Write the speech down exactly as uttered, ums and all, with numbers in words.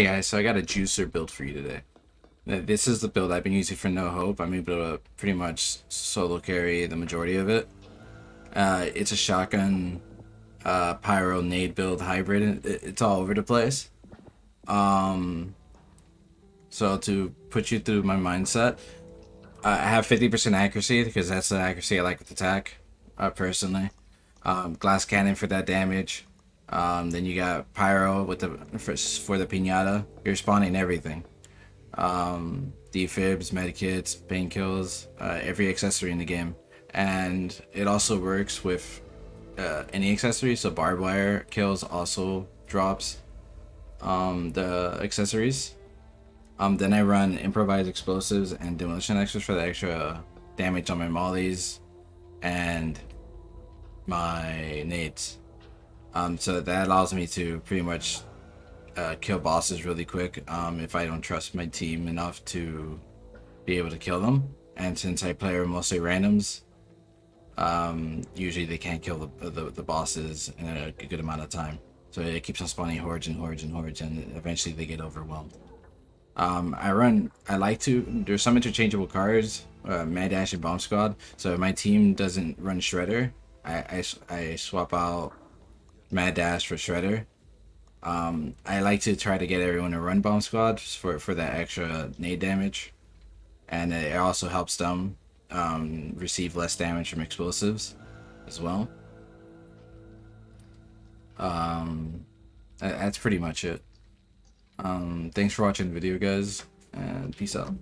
Hey guys, so I got a juicer build for you today. This is the build I've been using for No Hope. I'm able to pretty much solo carry the majority of it. Uh, it's a shotgun uh, pyro nade build hybrid. It's all over the place. Um, so to put you through my mindset, I have fifty percent accuracy because that's the accuracy I like with attack, uh, personally. Um, glass cannon for that damage. Um, then you got pyro with the for, for the piñata. You're spawning everything. Um, defibs, medkits, painkills, uh, every accessory in the game. And it also works with uh, any accessory. So barbed wire kills also drops um, the accessories. Um, then I run improvised explosives and demolition extras for the extra damage on my mollies and my nades. Um, so that allows me to pretty much uh, kill bosses really quick um, if I don't trust my team enough to be able to kill them. And since I play mostly randoms, um, usually they can't kill the, the, the bosses in a good amount of time. So it keeps on spawning hordes and hordes and hordes, and eventually they get overwhelmed. Um, I run, I like to, there's some interchangeable cards, uh, Mad Dash and Bomb Squad. So if my team doesn't run Shredder, I, I, I swap out Mad Dash for Shredder. Um, I like to try to get everyone to run Bomb Squad for, for that extra nade damage. And it also helps them um, receive less damage from explosives as well. Um, that's pretty much it. Um, thanks for watching the video, guys, and peace out.